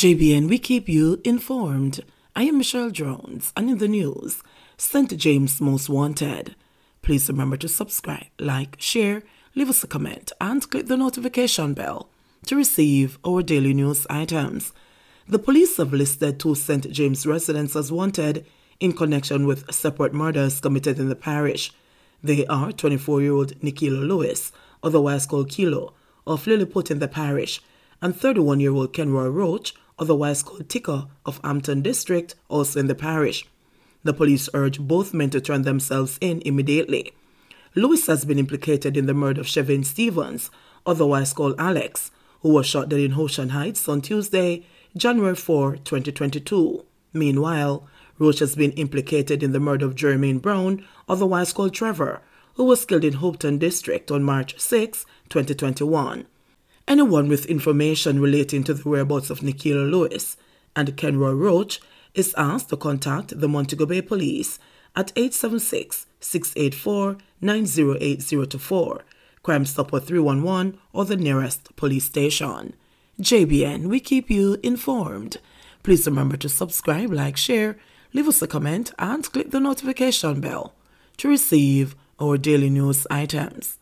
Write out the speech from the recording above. JBN, we keep you informed. I am Michelle Jones, and in the news, St. James Most Wanted. Please remember to subscribe, like, share, leave us a comment, and click the notification bell to receive our daily news items. The police have listed two St. James residents as wanted in connection with separate murders committed in the parish. They are 24-year-old Nickeelo Lewis, otherwise called Kilo, of Lilliput in the parish, and 31-year-old Kenroy Roach, otherwise called Ticker, of Hampton District, also in the parish. The police urge both men to turn themselves in immediately. Lewis has been implicated in the murder of Chevaine Stephens, otherwise called Alex, who was shot dead in Ocean Heights on Tuesday, January 4, 2022. Meanwhile, Roach has been implicated in the murder of Jermain Brown, otherwise called Trevor, who was killed in Hampton District on March 6, 2021. Anyone with information relating to the whereabouts of Nickeelo Lewis and Kenroy Roach is asked to contact the Montego Bay Police at 876-684-9080 to 4, Crime Stopper 311 or the nearest police station. JBN, we keep you informed. Please remember to subscribe, like, share, leave us a comment, and click the notification bell to receive our daily news items.